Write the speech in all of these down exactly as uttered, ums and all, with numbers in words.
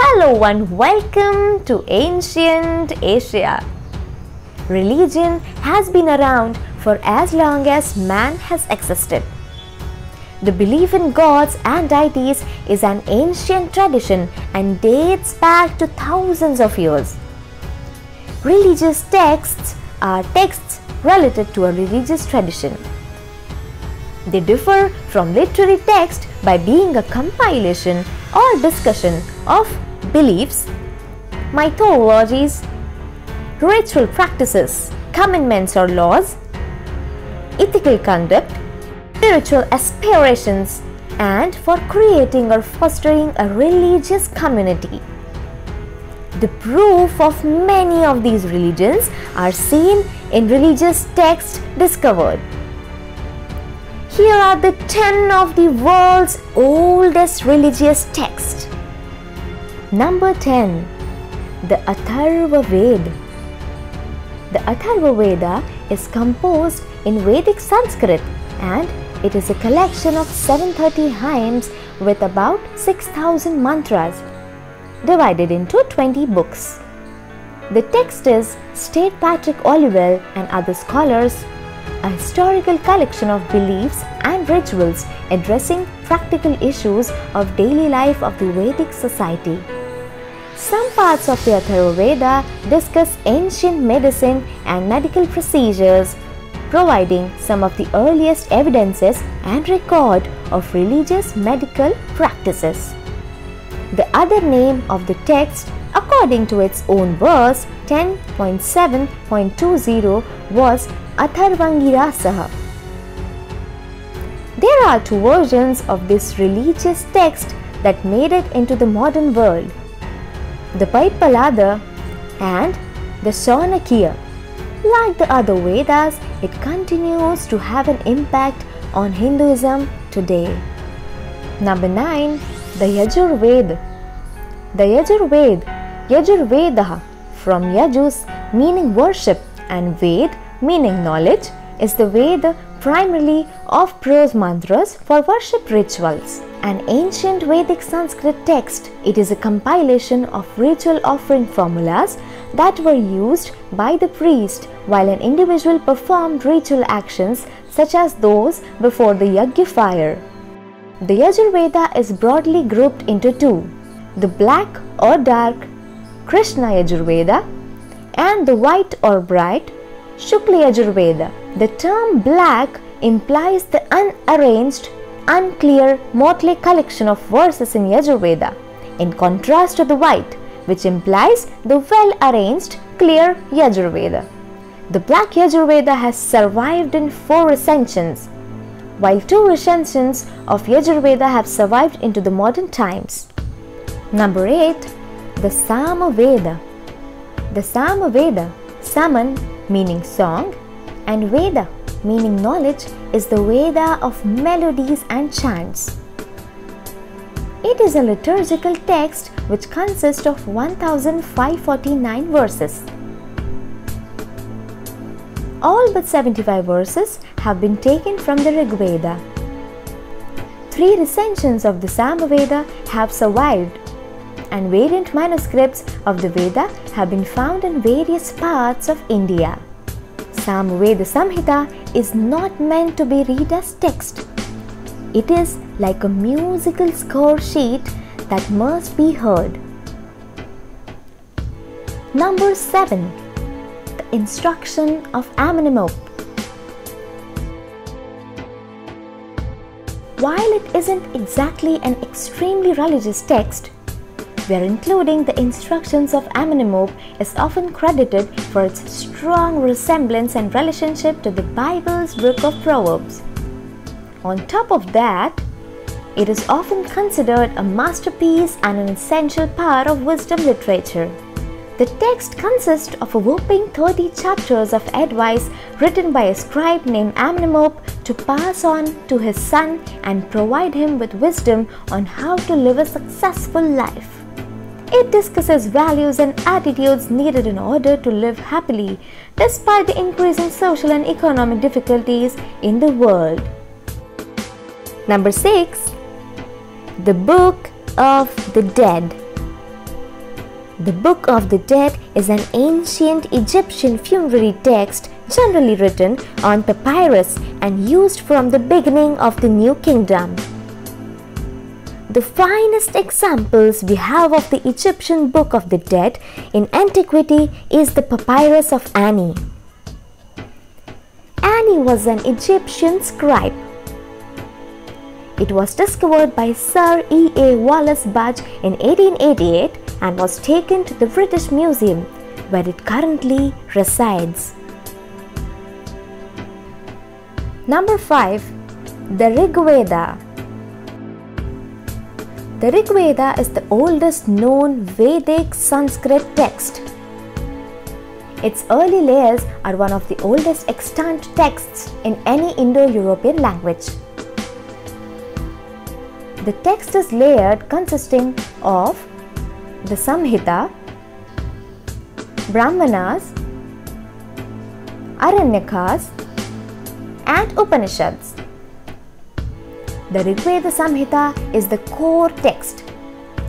Hello and welcome to Ancient Asia. Religion has been around for as long as man has existed. The belief in gods and deities is an ancient tradition and dates back to thousands of years. Religious texts are texts related to a religious tradition. They differ from literary texts by being a compilation or discussion of beliefs, mythologies, ritual practices, commandments or laws, ethical conduct, spiritual aspirations, and for creating or fostering a religious community. The proof of many of these religions are seen in religious texts discovered. Here are the ten of the world's oldest religious texts. Number ten. The Atharvaveda. The Atharvaveda is composed in Vedic Sanskrit and it is a collection of seven hundred thirty hymns with about six thousand mantras, divided into twenty books. The text is, state Patrick Olivelle and other scholars, a historical collection of beliefs and rituals addressing practical issues of daily life of the Vedic society. Some parts of the Atharvaveda discuss ancient medicine and medical procedures, providing some of the earliest evidences and record of religious medical practices. The other name of the text, according to its own verse ten point seven point two zero, was Atharvangirasaha. There are two versions of this religious text that made it into the modern world, the Paipalada and the Saunakya. Like the other Vedas, it continues to have an impact on Hinduism today. Number nine. The Yajurveda. The Yajurveda, Yajurvedaha, from Yajus meaning worship and Ved meaning knowledge, is the Veda primarily of prose mantras for worship rituals. An ancient Vedic Sanskrit text, it is a compilation of ritual offering formulas that were used by the priest while an individual performed ritual actions such as those before the Yajna fire. The Yajurveda is broadly grouped into two, the black or dark Krishna Yajurveda and the white or bright Shukla Yajurveda. The term black implies the unarranged, unclear, motley collection of verses in Yajurveda, in contrast to the white, which implies the well-arranged, clear Yajurveda. The black Yajurveda has survived in four recensions, while two recensions of Yajurveda have survived into the modern times. Number eight. The Samaveda. The Samaveda, Saman meaning song and Veda meaning knowledge, is the Veda of melodies and chants. It is a liturgical text which consists of one thousand five hundred forty-nine verses. All but seventy-five verses have been taken from the Rigveda. Three recensions of the Samaveda have survived, and variant manuscripts of the Veda have been found in various parts of India. Samaveda Samhita is not meant to be read as text. It is like a musical score sheet that must be heard. Number seven. Instruction of Amenemope. While it isn't exactly an extremely religious text, where including the instructions of Amenemope is often credited for its strong resemblance and relationship to the Bible's Book of Proverbs. On top of that, it is often considered a masterpiece and an essential part of wisdom literature. The text consists of a whopping thirty chapters of advice written by a scribe named Amenemope to pass on to his son and provide him with wisdom on how to live a successful life. It discusses values and attitudes needed in order to live happily despite the increasing social and economic difficulties in the world. Number six. The Book of the Dead. The Book of the Dead is an ancient Egyptian funerary text generally written on papyrus and used from the beginning of the New Kingdom. The finest examples we have of the Egyptian Book of the Dead in antiquity is the Papyrus of Annie. Annie was an Egyptian scribe. It was discovered by Sir E. A. Wallis Budge in eighteen eighty-eight and was taken to the British Museum, where it currently resides. Number five. The Rigveda. The Rigveda is the oldest known Vedic Sanskrit text. Its early layers are one of the oldest extant texts in any Indo-European language. The text is layered, consisting of the Samhita, Brahmanas, Aranyakas, and Upanishads. The Rigveda Samhita is the core text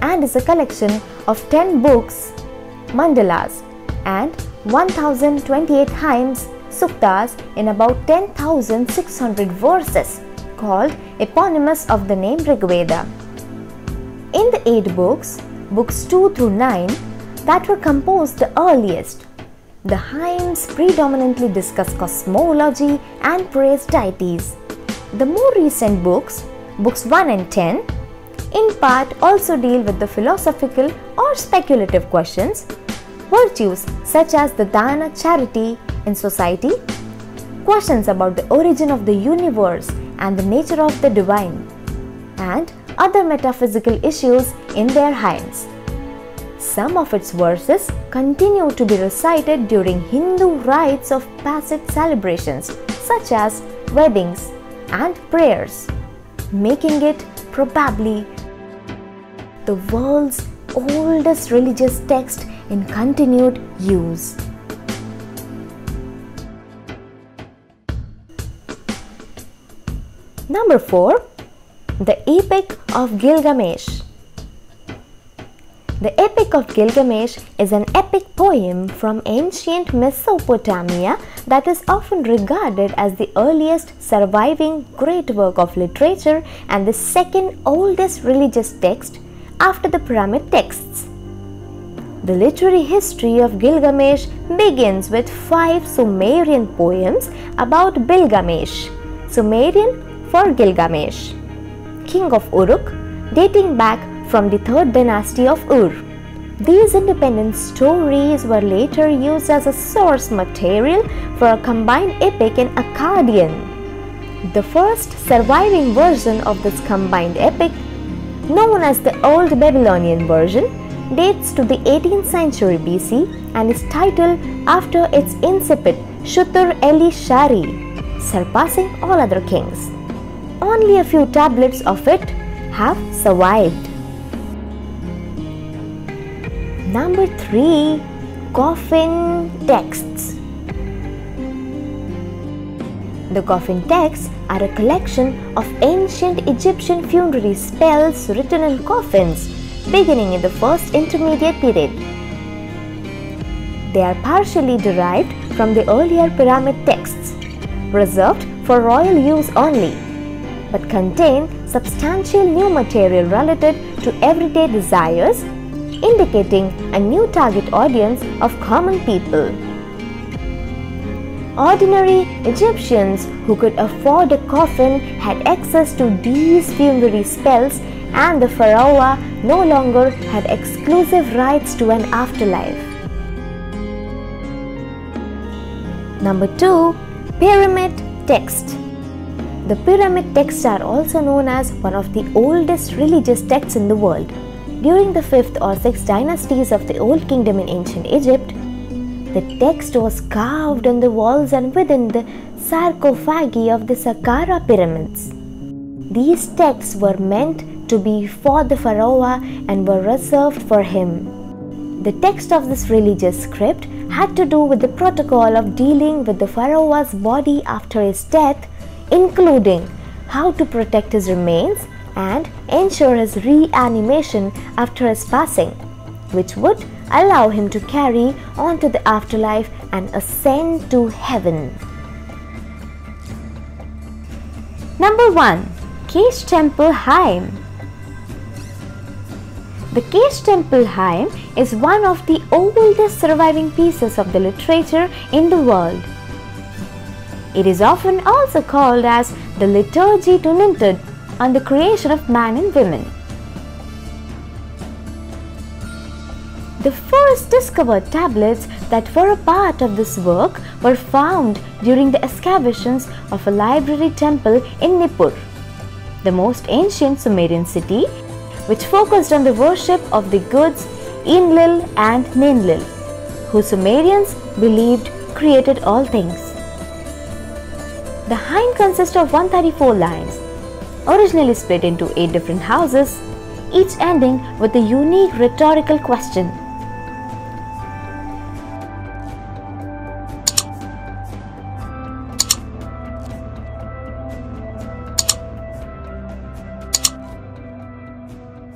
and is a collection of ten books, mandalas, and one thousand twenty-eight hymns, suktas, in about ten thousand six hundred verses, called eponymous of the name Rigveda. In the eight books, books two through nine, that were composed the earliest, the hymns predominantly discuss cosmology and praise deities. The more recent books, books one and ten, in part also deal with the philosophical or speculative questions, virtues such as the dana, charity in society, questions about the origin of the universe and the nature of the divine, and other metaphysical issues in their hymns. Some of its verses continue to be recited during Hindu rites of passage celebrations such as weddings and prayers, making it probably the world's oldest religious text in continued use. Number four. The Epic of Gilgamesh. The Epic of Gilgamesh is an epic poem from ancient Mesopotamia that is often regarded as the earliest surviving great work of literature and the second oldest religious text after the Pyramid Texts. The literary history of Gilgamesh begins with five Sumerian poems about Bilgamesh, Sumerian for Gilgamesh, king of Uruk, dating back from the third dynasty of Ur. These independent stories were later used as a source material for a combined epic in Akkadian. The first surviving version of this combined epic, known as the Old Babylonian version, dates to the eighteenth century B C and is titled after its incipit Shuttur Eli Shari, surpassing all other kings. Only a few tablets of it have survived. Number three. Coffin Texts. The Coffin Texts are a collection of ancient Egyptian funerary spells written in coffins, beginning in the first intermediate period. They are partially derived from the earlier Pyramid Texts, reserved for royal use only, but contain substantial new material related to everyday desires, indicating a new target audience of common people. Ordinary Egyptians who could afford a coffin had access to these funerary spells, and the pharaoh no longer had exclusive rights to an afterlife. Number two. Pyramid Text. The Pyramid Texts are also known as one of the oldest religious texts in the world. During the fifth or sixth dynasties of the Old Kingdom in ancient Egypt, the text was carved on the walls and within the sarcophagi of the Saqqara pyramids. These texts were meant to be for the pharaoh and were reserved for him. The text of this religious script had to do with the protocol of dealing with the pharaoh's body after his death, including how to protect his remains and ensure his reanimation after his passing, which would allow him to carry on to the afterlife and ascend to heaven. Number one. Kesh Temple Hymn. The Kesh Temple Hymn is one of the oldest surviving pieces of the literature in the world. It is often also called as the Liturgy to Nintud, on the creation of man and women. The first discovered tablets that were a part of this work were found during the excavations of a library temple in Nippur, the most ancient Sumerian city, which focused on the worship of the gods Enlil and Ninlil, who Sumerians believed created all things. The hymn consists of one hundred thirty-four lines, originally split into eight different houses, each ending with a unique rhetorical question.